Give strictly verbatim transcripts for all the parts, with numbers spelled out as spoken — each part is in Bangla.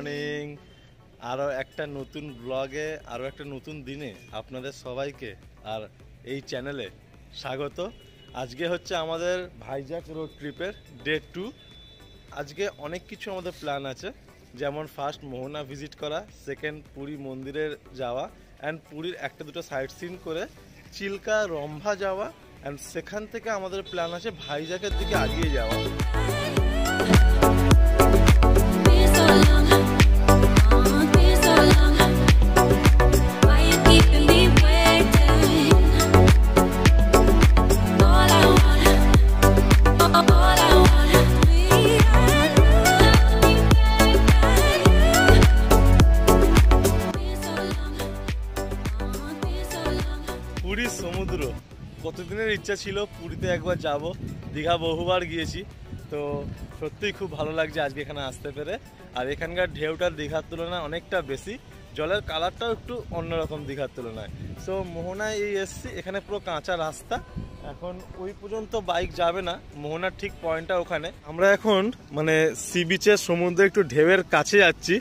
मर्निंग आरो एक नतून ब्लगे आरो एक नतून दिने आपनादेर सबाइके आर एई चैनेले स्वागत। आज के हच्छे आमादेर भाईजाक रोड ट्रिपेर डे टू। आज के अनेक किछु आमादेर प्लान आछे, जेमन फार्स्ट मोहना भिजिट करा, सेकेंड पुरी मंदिरे जावा एंड पुरीर एकटा दुटा साइट सीन करे चिल्का रम्भा जावा एंड सेखान थेके आमादेर प्लान आछे भाईजाकेर दिके आगिये जावा। पुरी समुद्र कतदिनेर इच्छा छिलो, पुरीते एकबार जाबो। दीघा बहुबार गिएछि तो सत्यि खूब भालो लागছে आज एखाনে আসতে পেরে। আর এখানকার ঢেউটা দীঘার তুলনায় অনেকটা বেশি, জলের কালারটাও একটু অন্যরকম দীঘার তুলনায়। সো মোহনায় এই এসছি, এখানে পুরো কাঁচা রাস্তা, এখন ওই পর্যন্ত বাইক যাবে না, মোহনার ঠিক পয়েন্টটা ওখানে। আমরা এখন মানে সি বিচের সমুদ্রে একটু ঢেউয়ের কাছে যাচ্ছি,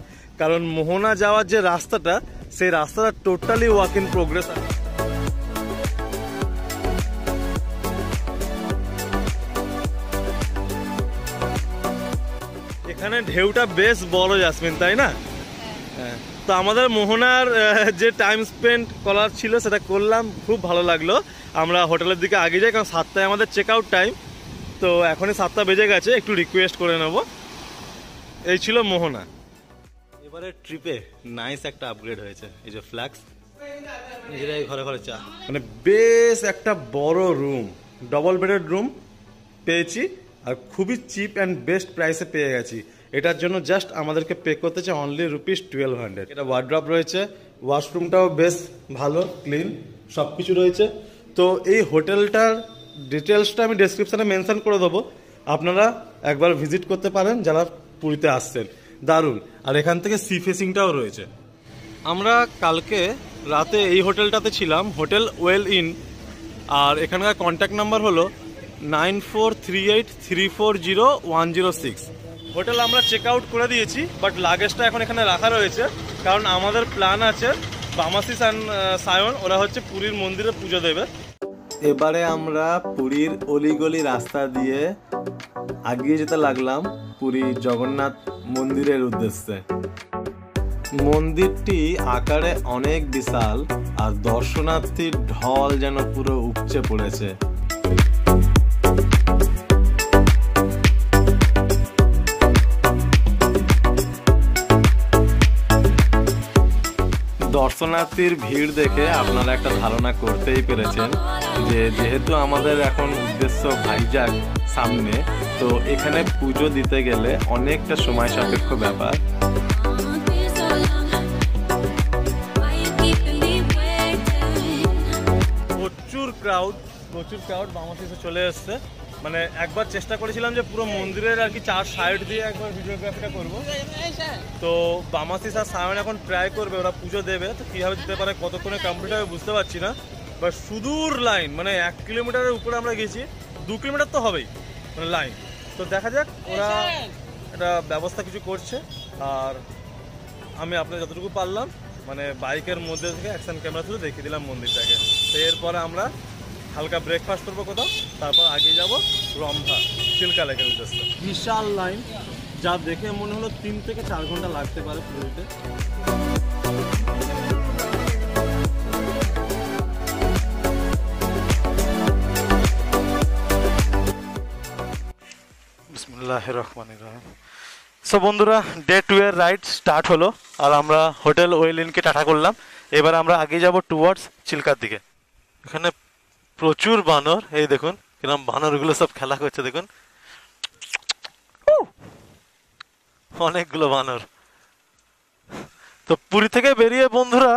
কারণ মোহনা যাওয়ার যে রাস্তাটা সেই রাস্তাটা টোটালি ওয়াক ইন প্রোগ্রেস। এখানে ঢেউটা বেশ বড় জাসমিন, তাই না? তো আমাদের মোহনার যে টাইম স্পেন্ড করার ছিল সেটা করলাম, খুব ভালো লাগলো। আমরা হোটেলের দিকে আগে যাই, কারণ সাতটায় আমাদের চেক আউট টাইম, তো এখনই সাতটা বেজে গেছে, একটু রিকোয়েস্ট করে নেব। এই ছিল মোহনা। এবারে ট্রিপে নাইস একটা আপগ্রেড হয়েছে, এই যে ফ্ল্যাক্স, নিজেরাই ঘরে ঘরে চা। মানে বেশ একটা বড় রুম, ডবল বেডেড রুম পেয়েছি আর খুবই চিপ অ্যান্ড বেস্ট প্রাইসে পেয়ে গেছি। এটার জন্য জাস্ট আমাদেরকে পে করতে চাই অনলি রুপিস টুয়েলভ হান্ড্রেড। এটা ওয়ার্ড্রপ রয়েছে, ওয়াশরুমটাও বেশ ভালো, ক্লিন, সব কিছু রয়েছে। তো এই হোটেলটার ডিটেলসটা আমি ডেসক্রিপশানে মেনশান করে দেবো, আপনারা একবার ভিজিট করতে পারেন যারা পুরীতে আসছেন। দারুণ। আর এখান থেকে সি ফেসিংটাও রয়েছে। আমরা কালকে রাতে এই হোটেলটাতে ছিলাম, হোটেল ওয়েল ইন। আর এখানকার কন্ট্যাক্ট নাম্বার হলো nine four three eight three four zero one zero six. Hotel আমরা চেক আউট করে দিয়েছি, বাট লাগেজটা এখন এখানে রাখা রয়েছে, কারণ আমাদের প্ল্যান আছে বামাসিস অ্যান্ড সায়ন ওরা হচ্ছে পুরীর মন্দিরে পুজো দেবে। এবারে আমরা পুরীর অলিগলি রাস্তা দিয়ে আগিয়ে যেতে লাগলাম পুরীর জগন্নাথ মন্দিরের উদ্দেশ্যে। মন্দিরটি আকারে অনেক বিশাল আর দর্শনার্থীর ঢল যেন পুরো উপচে পড়েছে। দর্শনার্থীর ভিড় দেখে আপনারা একটা ধারণা করতেই পেরেছেন যে যেহেতু আমাদের এখন উদ্দেশ্য ভাইজাগ সামনে, তো এখানে পুজো দিতে গেলে অনেকটা সময় সাপেক্ষ ব্যাপার। প্রচুর ক্রাউড, প্রচুর ক্রাউড বাংলাদেশে চলে এসছে। মানে একবার চেষ্টা করেছিলাম যে পুরো মন্দিরের আর কি চার সাইড দিয়ে একবার ভিডিওগ্রাফিটা করব, তো বামাসিস আর সায়ন এখন ট্রাই করবে, ওরা পুজো দেবে। তো কীভাবে দিতে পারে, কতক্ষণে কমপ্লিট হবে বুঝতে পারছি না, বাট সুদূর লাইন, মানে এক কিলোমিটারের উপরে আমরা গেছি, দু কিলোমিটার তো হবেই মানে লাইন। তো দেখা যাক ওরা একটা ব্যবস্থা কিছু করছে। আর আমি আপনার যতটুকু পারলাম মানে বাইকের মধ্যে থেকে অ্যাকশন ক্যামেরা তুলে দেখিয়ে দিলাম মন্দিরটাকে। তো এরপরে আমরা হালকা ব্রেকফাস্ট করবো কোথাও, তারপর আগে যাব রম্ভা চিল্কা লেকের উদ্দেশ্যে। বিশাল লাইন, যা দেখে মনে হলো তিন থেকে চার ঘন্টা লাগতে পারে পুরীতে। বিসমিল্লাহির রহমানির রহিম। সো বন্ধুরা, ডে টু এর রাইড স্টার্ট হলো আর আমরা হোটেল ওয়েল ইনকে টাটা করলাম। এবার আমরা আগে যাব টুয়ার্ডস চিল্কার দিকে। এখানে প্রচুর বানর, এই দেখুন কিরম বানরগুলো সব খেলা করছে, দেখুন অনেকগুলো বানর। তো পুরী থেকে বেরিয়ে বন্ধুরা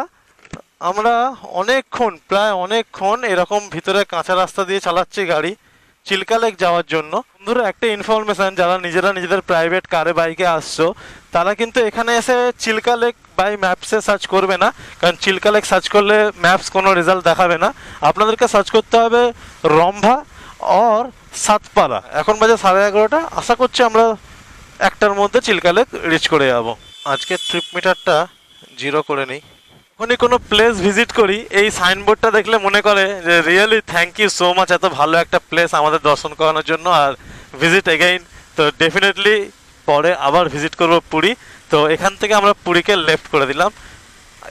আমরা অনেকক্ষণ, প্রায় অনেকক্ষণ এরকম ভিতরে কাঁচা রাস্তা দিয়ে চালাচ্ছি গাড়ি চিল্কা লেক যাওয়ার জন্য। বন্ধুরা একটা ইনফরমেশান, যারা নিজেরা নিজেদের প্রাইভেট কারে বাইকে আসছো তারা কিন্তু এখানে এসে চিল্কা লেক বাই ম্যাপসে সার্চ করবে না, কারণ চিল্কা লেক সার্চ করলে ম্যাপস কোনো রেজাল্ট দেখাবে না। আপনাদেরকে সার্চ করতে হবে রম্ভা অর সাতপাড়া। এখন বাজে সাড়ে এগারোটা, আশা করছি আমরা একটার মধ্যে চিল্কা লেক রিচ করে যাবো। आज के ट्रिप मीटारटा जिरो करे नेई ओखाने कोनो प्लेस भिजिट करी एई साइनबोर्डटा देखले मने करे जे really thank you so much एत भालो एकटा प्लेस आमादेर दर्शन करानोर जोन्नो आर भिजिट अगेन। तो डेफिनेटली परे आबार भिजिट करब पुरी। तो एखान थेके आमरा पुरीके लेफ्ट करे दिलाम,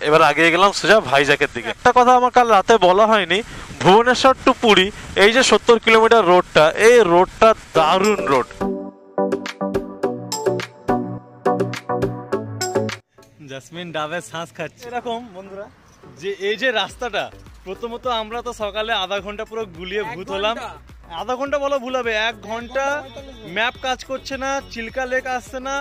एबार आगे गेलाम सोजा भाईजाकेर दिके। एकटा कथा आमार काल राते बला हयनि, भुवनेश्वर टू पुरी एई जे सत्तर किलोमीटर रोडटा, एई रोडटा दारुण रोड। जसमिन डाबेर सांस खाচ্ছে এরকম বন্ধুরা যে এই যে রাস্তাটা প্রথমত আমরা তো সকালে আধা ঘন্টা পুরো গুলিয়ে ভূত হলাম। আধা ঘন্টা বলা ভুল হবে, এক ঘন্টা ম্যাপ কাজ করছে না, চিল্কা লেক আসছে না,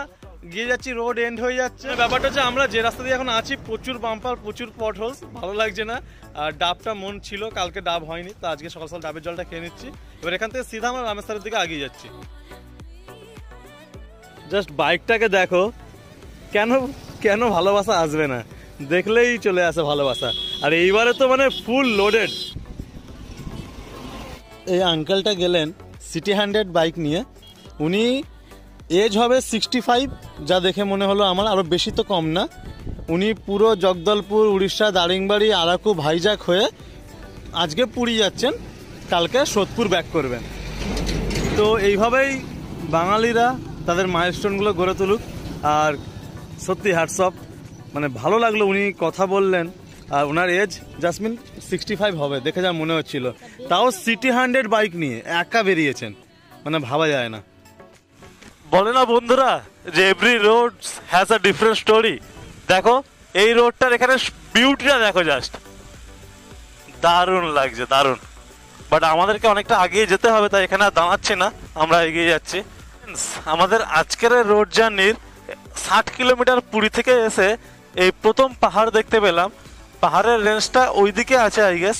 গিয়ে যাচ্ছি রোড এন্ড হয়ে যাচ্ছে। ব্যাপারটা হচ্ছে আমরা যে রাস্তা দিয়ে এখন আছি প্রচুর বাম্পার, প্রচুর পট হোলস, ভালো লাগছে না। আর ডাবটা মন ছিল, কালকে ডাব হয়নি, তো আজকে সকাল সকাল ডাবের জলটা খেয়ে নিচ্ছি। এবার এখান থেকে সিধা আমরা রামেশ্বরের দিকে এগিয়ে যাচ্ছি। জাস্ট বাইকটাকে দেখো, কেন কেন ভালোবাসা আসবে না, দেখলেই চলে আসে ভালোবাসা। আর এইবারে তো মানে ফুল লোডেড। এই আঙ্কেলটা গেলেন সিটি হান্ড্রেড বাইক নিয়ে, উনি এজ হবে সিক্সটি ফাইভ যা দেখে মনে হলো আমার, আরও বেশি তো কম না। উনি পুরো জগদলপুর, উড়িষ্যা, দারিংবাড়ি, আরাকু, ভাইজাক হয়ে আজকে পুরী যাচ্ছেন, কালকে সোদপুর ব্যাক করবেন। তো এইভাবেই বাঙালিরা তাদের মাইলস্টোনগুলো গড়ে তুলুক। আর সত্যি হোয়াটসঅ্যাপ মানে ভালো লাগলো, উনি কথা বললেন। আর ওনার এজ জাসমিন সিক্সটি ফাইভ হবে দেখে যা মনে হচ্ছিল, তাও সিটি হান্ড্রেড বাইক নিয়ে একা বেরিয়েছেন, মানে ভাবা যায় না। বলে না বন্ধুরা যে every road has a different story. দেখো এই রোডটার এখানে বিউটিটা দেখো, জাস্ট দারুণ লাগছে, দারুণ। বাট আমাদেরকে অনেকটা এগিয়ে যেতে হবে, তাই এখানে দাঁড়াচ্ছে না, আমরা এগিয়ে যাচ্ছি। আমাদের আজকের রোড জার্নির ষাট কিলোমিটার পুরী থেকে এসে এই প্রথম পাহাড় দেখতে পেলাম। পাহাড়ের রেঞ্জটা ওই দিকে আছে আই গেস,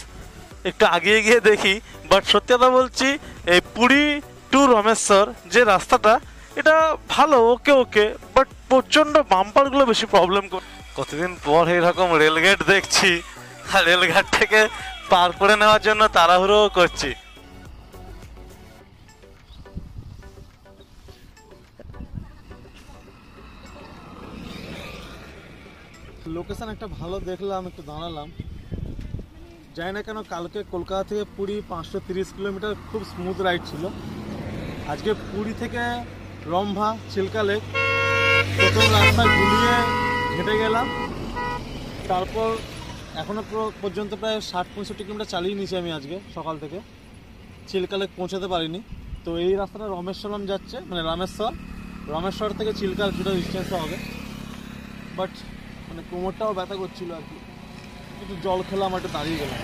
একটু আগিয়ে গিয়ে দেখি। বাট সত্যি কথা বলছি এই পুরী টু রামেশ্বর যে রাস্তাটা, এটা ভালো, ওকে ওকে, বাট প্রচণ্ড বাম্পারগুলো বেশি প্রবলেম করে। কতদিন পর এইরকম রেলগেট দেখছি, আর রেলগেট থেকে পার করে নেওয়ার জন্য তাড়াহুড়োও করছি। লোকেশান একটা ভালো দেখলাম, একটু দাঁড়ালাম, যাই না কেন কালকে কলকাতা থেকে পুরী পাঁচশো তিরিশ কিলোমিটার খুব স্মুথ রাইড ছিল। আজকে পুরী থেকে রম্ভা চিল্কা লেক প্রথম রাস্তায় ঘুরিয়ে হেঁটে গেলাম, তারপর এখনও পর্যন্ত প্রায় ষাট পঁয়ষট্টি কিলোমিটার চালিয়ে নিয়েছি আমি আজকে সকাল থেকে, চিল্কা লেক পৌঁছাতে পারিনি। তো এই রাস্তাটা রামেশ্বরম যাচ্ছে, মানে রামেশ্বর, রামেশ্বর থেকে চিল্কা কিছুটা ডিস্টেন্সে হবে। বাট মানে কোমরটাও ব্যথা করছিল আর কি, একটু জল খেলাম, একটু দাঁড়িয়ে গেলাম।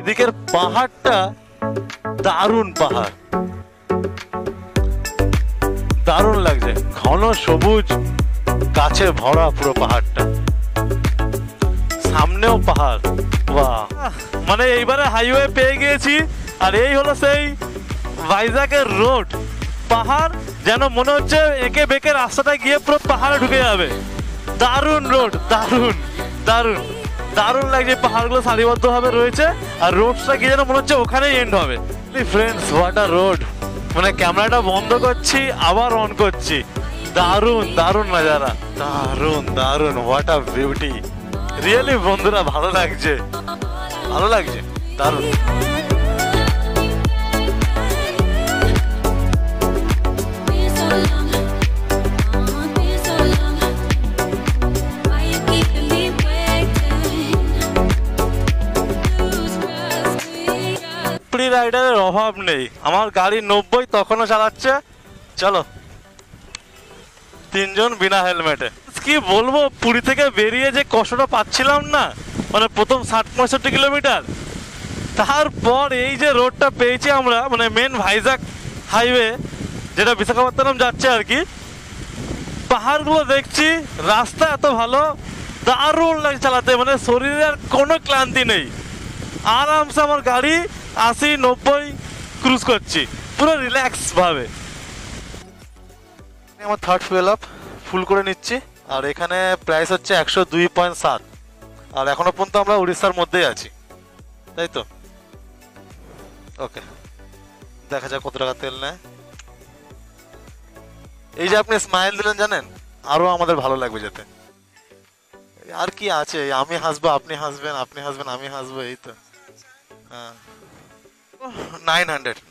এদিকের পাহাড়টা দারুণ পাহাড়, দারুণ লাগছে, ঘন সবুজ গাছে ভরা পুরো পাহাড়টা, সামনেও পাহাড়। বাহ, মানে এইবারে হাইওয়ে পেয়ে গিয়েছি। আর এই হলো সেই ভাইজাকের রোড, পাহাড় যেন মনে হচ্ছে একে বেঁকে রাস্তাটা গিয়ে পুরো পাহাড়ে ঢুকে যাবে। দারুণ রোড, দারুণ দারুণ দারুণ লাগছে, পাহাড়গুলো সারিবদ্ধভাবে রয়েছে, আর রোডটা গিয়ে যেন মনে হচ্ছে ওখানেই এন্ড হবে। Friends, what a road! মানে ক্যামেরাটা বন্ধ করছি, আবার অন করছি। দারুণ দারুণ নাজারা, দারুণ দারুণ, হোয়াট আ বিউটি! রিয়েলি বন্ধুরা ভালো লাগছে, ভালো লাগছে, দারুণ। রাইডারের অভাব নেই, আমার গাড়ি নব্বই তখনও চালাচ্ছে। চলো তিনজন বিনা হেলমেটে, কি বলবো, পুরী থেকে বেরিয়ে যে কষ্টটা পাচ্ছিলাম না, মানে প্রথম ষাট পঁয়ষট্টি কিলোমিটার, তারপর এই যে রোডটা পেয়েছি আমরা, মানে মেন ভাইজাক হাইওয়ে যেটা বিশাখাপত্তনম যাচ্ছে আর কি। পাহাড়গুলো দেখছি, রাস্তা এত ভালো, দারুণ লাগে চালাতে, মানে শরীরে আর কোনো ক্লান্তি নেই, আরামসে আমার গাড়ি আশি নব্বই ক্রুজ করছি পুরো রিল্যাক্স ভাবে। আমার থার্ড ফুয়েল আপ ফুল করে নিচ্ছি, আর এখানে প্রাইস হচ্ছে একশো দুই পয়েন্ট সাত। আর এখনো পর্যন্ত আমরা উড়িষ্যার মধ্যেই আছি, তাই তো? ওকে, দেখা যাক কত টাকা তেল নেয়। এই যে আপনি স্মাইল দিলেন জানেন আরো আমাদের ভালো লাগবে যেতে। আর কি আছে, আমি হাসবো আপনি হাসবেন, আপনি হাসবেন আমি হাসবো, এই তো। হ্যাঁ নয় শূন্য শূন্য।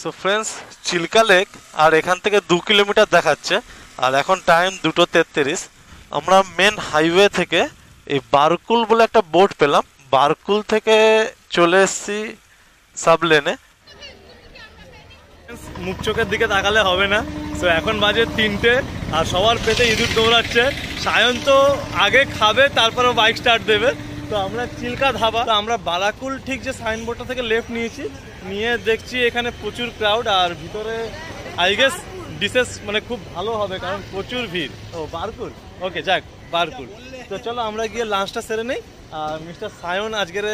সো ফ্রেন্ডস চিল্কা লেক আর এখান থেকে দু কিলোমিটার দেখাচ্ছে, আর এখন টাইম দুটো তেত্রিশ। আমরা মেন হাইওয়ে থেকে এই বারকুল বলে একটা বোট পেলাম, বারকুল থেকে চলে এসছি সাবলেনে। মুখ চোখের দিকে তাকালে হবে না। তো এখন বাজে তিনটে আর সবার পেটে ইঁদুর দৌড়াচ্ছে। সায়ন তো আগে খাবে তারপরে বাইক স্টার্ট দেবে। তো আমরা চিল্কা ধাবা, আমরা বারকুল ঠিক যে সাইনবোর্ডটা থেকে লেফট নিয়েছি, নিয়ে দেখছি এখানে প্রচুর ক্রাউড আর ভিতরে আই গেস ডিশেস মানে খুব ভালো হবে কারণ প্রচুর ভিড়। ও বারকুল, ওকে যাক বারকুল। তো চলো আমরা গিয়ে লাঞ্চটা সেরে নিই। আর মিস্টার সায়ন আজকের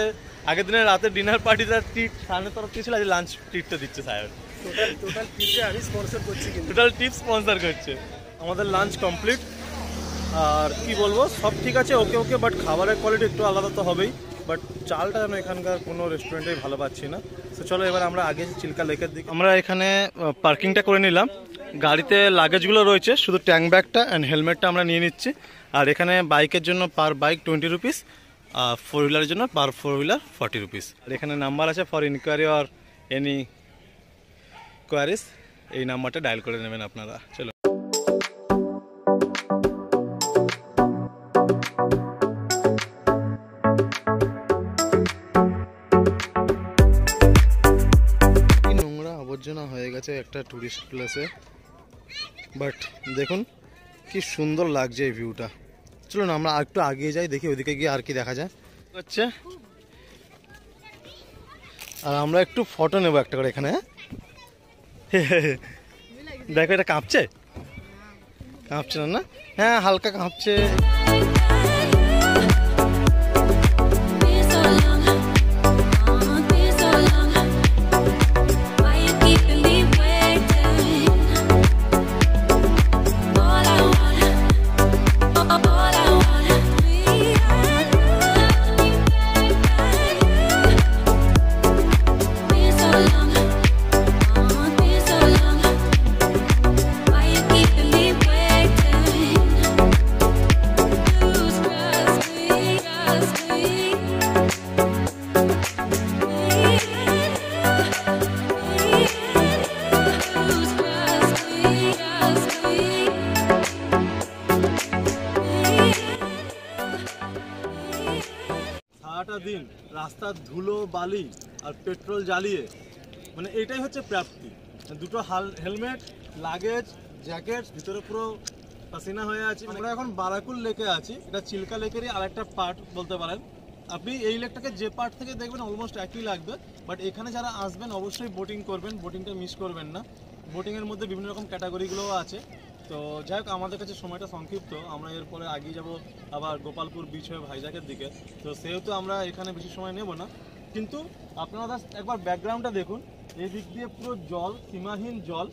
আগের দিনের রাতে ডিনার পার্টিটা ট্রিট সায়নের তরফ থেকে ছিল, আজ লাঞ্চ ট্রিটটা দিচ্ছে সায়ন। টোটাল টোটাল টিপে আমি স্পন্সর করছি, টোটাল টিপ স্পন্সর করছে। আমাদের লাঞ্চ কমপ্লিট আর কি বলবো সব ঠিক আছে ওকে ওকে, বাট খাবারের কোয়ালিটি একটু আলাদা তো হবেই, বাট চালটা যেন এখানকার কোনো রেস্টুরেন্টেই ভালো পাচ্ছি না। তো চলো এবার আমরা আগে চিল্কা লেকের দিকে। আমরা এখানে পার্কিংটা করে নিলাম, গাড়িতে লাগেজগুলো রয়েছে, শুধু ট্যাঙ্ক ব্যাগটা অ্যান্ড হেলমেটটা আমরা নিয়ে নিচ্ছি। আর এখানে বাইকের জন্য পার বাইক টোয়েন্টি রুপিস, আর ফোর হুইলারের জন্য per four wheeler forty rupees. আর এখানে নাম্বার আছে for inquiry or any queries, এই নাম্বারটা ডায়াল করে নেবেন আপনারা। চলো আবর্জনা হয়ে গেছে একটা টুরিস্ট প্লেসে, বাট দেখুন কি সুন্দর লাগছে এই ভিউটা। চলুন আমরা আর একটু আগিয়ে যাই, দেখি ওইদিকে গিয়ে আর কি দেখা যায়। আচ্ছা আর আমরা একটু ফটো নেব একটা করে এখানে। দেখো এটা কাঁপছে, কাঁপছে না না? হ্যাঁ হালকা কাঁপছে। দিন রাস্তার ধুলো বালি আর পেট্রোল জ্বালিয়ে মানে এটাই হচ্ছে প্রাপ্তি। দুটো হাল হেলমেট লাগেজ জ্যাকেট ভিতরে পুরো পাসিনা হয়ে আছে। আমরা এখন বারকুল লেকে আছি, এটা চিল্কা লেকেরই আরেকটা পার্ট বলতে পারেন। আপনি এই লেকটাকে যে পার্ট থেকে দেখবেন অলমোস্ট একই লাগবে, বাট এখানে যারা আসবেন অবশ্যই বোটিং করবেন, বোটিংটা মিস করবেন না। বোটিংয়ের মধ্যে বিভিন্ন রকম ক্যাটাগরিগুলোও আছে। তো যাই হোক আমাদের কাছে সময়টা সংক্ষিপ্ত, আমরা এরপরে আগিয়ে যাব আবার গোপালপুর বিচ হয়ে ভাইজাকের দিকে। তো সেহেতু আমরা এখানে বেশি সময় নেব না, কিন্তু আপনারা একবার ব্যাকগ্রাউন্ডটা দেখুন। এই দিক দিয়ে পুরো জল, সীমাহীন জল,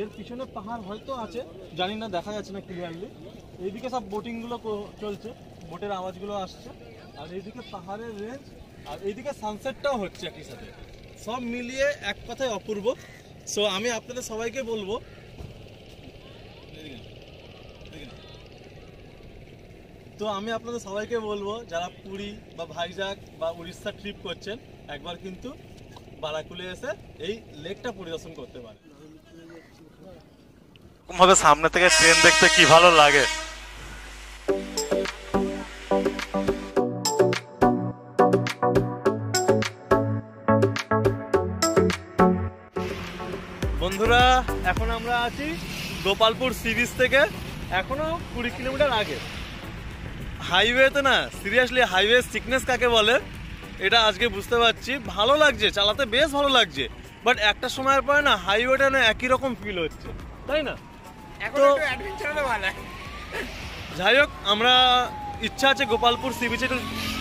এর পিছনে পাহাড় হয়তো আছে জানি না, দেখা যাচ্ছে না ক্লিয়ারলি। এইদিকে সব বোটিংগুলো চলছে, বোটের আওয়াজগুলো আসছে, আর এইদিকে পাহাড়ের রেঞ্জ, আর এইদিকে সানসেটটাও হচ্ছে একই সাথে। সব মিলিয়ে এক কথায় অপূর্ব। সো আমি আপনাদের সবাইকে বলবো তো আমি আপনাদের সবাইকে বলবো যারা পুরী বা ভাইজাগ বা উড়িষ্যা ট্রিপ করছেন একবার কিন্তু বারকুলে এসে এই লেকটা পরিদর্শন করতে পারে। আমাদের সামনে থেকে ট্রেন দেখতে কি ভালো লাগে। বন্ধুরা এখন আমরা আছি গোপালপুর সি বিচ থেকে এখনো কুড়ি কিলোমিটার আগে। হাইওয়েতে না, সিরিয়াসলি হাইওয়ে সিকনেস কাকে বলে এটা আজকে বুঝতে পারছি। ভালো লাগছে চালাতে, বেশ ভালো লাগছে, বাট একটা সময়ের পরে না হাইওয়েটা না একই রকম ফিল হচ্ছে, তাই না? তো যাই হোক আমরা ইচ্ছা আছে গোপালপুর সি বিচে একটু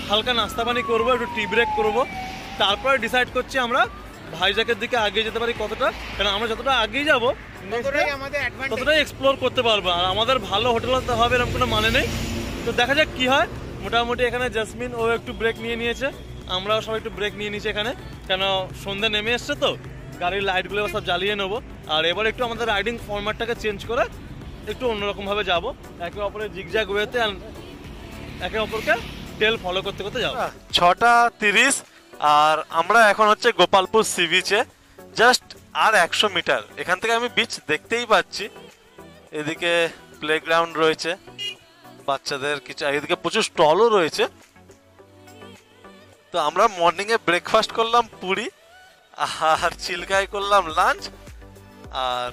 হালকা নাস্তা পানি করবো, একটু টি ব্রেক করবো, তারপরে ডিসাইড করছি আমরা ভাইজাকের দিকে আগিয়ে যেতে পারি কতটা। কারণ আমরা যতটা আগিয়ে যাবো ততটাই এক্সপ্লোর করতে পারবো। আর আমাদের ভালো হোটেল হতে হবে এরকম কোনো মানে নেই। তো দেখা যাক কি হয়। মোটামুটি এখানে জাসমিন ও একটু ব্রেক নিয়ে নিয়েছে, আমরাও সবাই একটু ব্রেক নিয়ে নিয়েছি এখানে, কেন সন্ধ্যা নেমে এসছে তো गाड़ी लाइट गुलो सब जालिए नेब और एबार एकटु आमादेर राइडिंग फर्मेटटाके चेंज करे एकटु अन्यरकम भावे जाबो एके अपरेर जिगजैग वेते एके अपरके टेल फलो करते करते जाबो। छটা তিরিশ আর আমরা এখন হচ্ছে গোপালপুর সি বিচে জাস্ট আর একশো মিটার এখান থেকে আমি বিচ দেখতেই পাচ্ছি। এদিকে প্লেগ্রাউন্ড রয়েছে বাচ্চাদের কিছু, এদিকে প্রচুর স্টলও রয়েছে। তো আমরা মর্নিং এ ব্রেকফাস্ট করলাম পুরি আর চিলকায় করলাম লাঞ্চ আর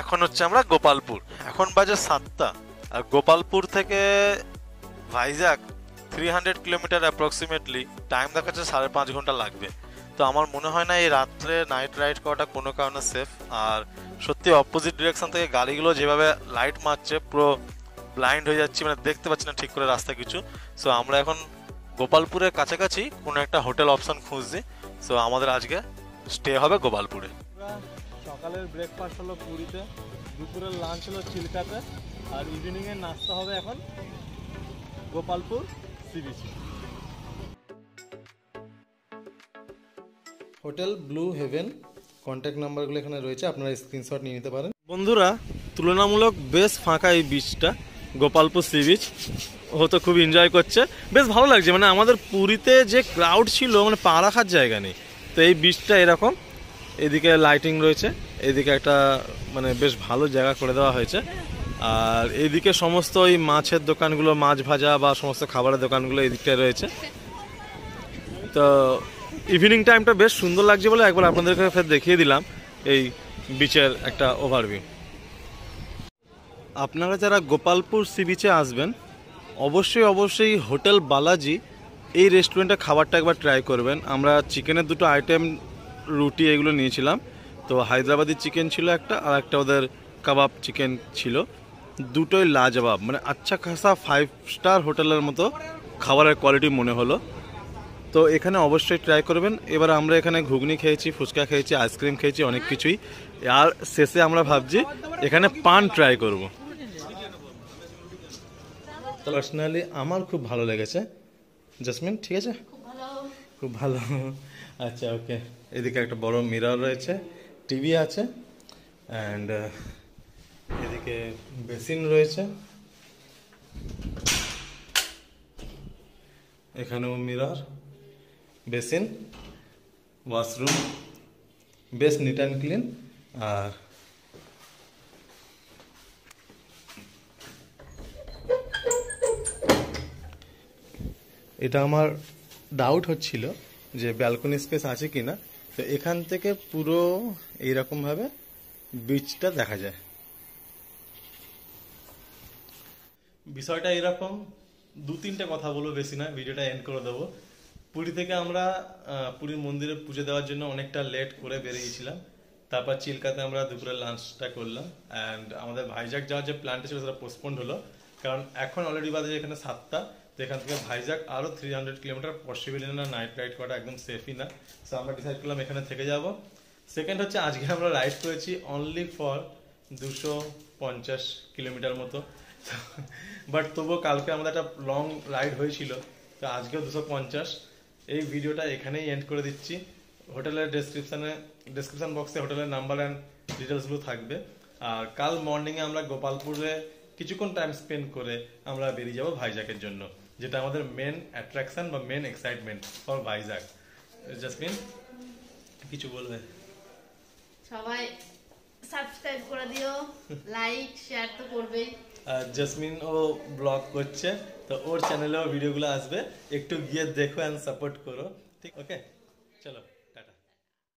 এখন হচ্ছে আমরা গোপালপুর। এখন বাজে সাতটা আর গোপালপুর থেকে Vizag three hundred kilometre approximately time দেখাচ্ছে সাড়ে পাঁচ ঘন্টা লাগবে। তো আমার মনে হয় না এই রাত্রে নাইট রাইড করাটা কোনো কারণে সেফ। আর সত্যি অপোজিট ডিরেকশন থেকে গাড়িগুলো যেভাবে লাইট মারছে পুরো ব্লাইন্ড হয়ে যাচ্ছি, মানে দেখতে পাচ্ছি না ঠিক করে রাস্তা কিছু। সো আমরা এখন গোপালপুরের কাছাকাছি কোনো একটা হোটেল অপশান খুঁজছি। সো আমাদের আজকে স্টে হবে গোপালপুরে। সকালের ব্রেকফাস্ট হলো পুরীতে, দুপুরের লাঞ্চ হলো চিলকাতে আর ইভিনিংয়ের নাস্তা হবে এখন গোপালপুর সি বিচে। হোটেল ব্লু হেভেন, কন্ট্যাক্ট নাম্বারগুলো এখানে রয়েছে, আপনারা স্ক্রিনশট নিয়ে নিতে পারেন। বন্ধুরা তুলনামূলক বেশ ফাঁকা এই বিচটা, গোপালপুর সি বিচ, ও তো খুব এনজয় করছে, বেশ ভালো লাগছে। মানে আমাদের পুরীতে যে ক্রাউড ছিল মানে পা রাখার জায়গা নেই, তো এই বিচটা এরকম। এদিকে লাইটিং রয়েছে, এদিকে একটা মানে বেশ ভালো জায়গা করে দেওয়া হয়েছে। আর এদিকে সমস্ত ওই মাছের দোকানগুলো, মাছ ভাজা বা সমস্ত খাবারের দোকানগুলো এদিকটায় রয়েছে। তো ইভিনিং টাইমটা বেশ সুন্দর লাগছে বলে একবার আপনাদেরকে ফের দেখিয়ে দিলাম এই বিচের একটা ওভারভিউ। আপনারা যারা গোপালপুর সি বিচে আসবেন অবশ্যই অবশ্যই হোটেল বালাজি এই রেস্টুরেন্টে খাবারটা একবার ট্রাই করবেন। আমরা চিকেনের দুটো আইটেম, রুটি এগুলো নিয়েছিলাম। তো হায়দ্রাবাদি চিকেন ছিল একটা আর একটা ওদের কাবাব চিকেন ছিল, দুটোই লাজবাব। মানে আচ্ছা খাসা ফাইভ স্টার হোটেলের মতো খাবারের কোয়ালিটি মনে হলো। তো এখানে অবশ্যই ট্রাই করবেন। এবার আমরা এখানে ঘুগনি খেয়েছি, ফুচকা খেয়েছি, আইসক্রিম খেয়েছি, অনেক কিছুই। আর শেষে আমরা ভাবছি এখানে পান ট্রাই করব। পার্সোনালি আমার খুব ভালো লেগেছে। জাসমিন ঠিক আছে? খুব ভালো, আচ্ছা ওকে। এদিকে একটা বড় মিরর রয়েছে, টিভি আছে অ্যান্ড এদিকে বেসিন রয়েছে, এখানেও মিরর, বেসিন, ওয়াশরুম বেশ নিট অ্যান্ড ক্লিন। আর এটা আমার ডাউট হচ্ছিল যে ব্যালকনি স্পেস আছে কিনা, তো এখান থেকে পুরো এইরকমভাবে বিচটা দেখা যায়। বিষয়টা এরকম, দু তিনটে কথা বলবো, বেশি না, ভিডিওটা এন্ড করে দেবো। পুরী থেকে আমরা পুরীর মন্দিরে পুজো দেওয়ার জন্য অনেকটা লেট করে বেরিয়েছিলাম। তারপর চিল্কাতে আমরা দুপুরে লাঞ্চটা করলাম অ্যান্ড আমাদের ভাইজাক যাওয়ার যে প্ল্যানটা ছিল সেটা পোস্টপন্ড হলো, কারণ এখন অলরেডি বাজে এখানে সাতটা। তো এখান থেকে ভাইজাক আরও থ্রি হান্ড্রেড কিলোমিটার পসিবল না, নাইট রাইড করাটা একদম সেফই না। সো আমরা ডিসাইড করলাম এখানে থেকে যাব। সেকেন্ড হচ্ছে আজকে আমরা রাইড করেছি অনলি ফর দুশো পঞ্চাশ কিলোমিটার মতো, বাট তবুও কালকে আমাদের একটা লং রাইড হয়েছিল, তো আজকেও দুশো পঞ্চাশ। এই ভিডিওটা এখানেই এন্ড করে দিচ্ছি। হোটেলের ডেসক্রিপশানে ডেসক্রিপশান বক্সে হোটেলের নাম্বার অ্যান্ড ডিটেলসগুলো থাকবে। আর কাল মর্নিংয়ে আমরা গোপালপুরে কিছুক্ষণ টাইম স্পেন্ড করে আমরা বেরিয়ে যাব ভাইজাকের জন্য, যেটা আমাদের মেন অ্যাট্রাকশান বা main excitement for Vizag. Jasmine কিছু বলবে? সবাই সাবস্ক্রাইব করে দিও, লাইক শেয়ার তো করবেই। আর জাসমিন ও ব্লগ করছে, তো ওর চ্যানেলেও ভিডিওগুলো আসবে, একটু গিয়ে দেখো অ্যান্ড সাপোর্ট করো। ঠিক ওকে, চলো।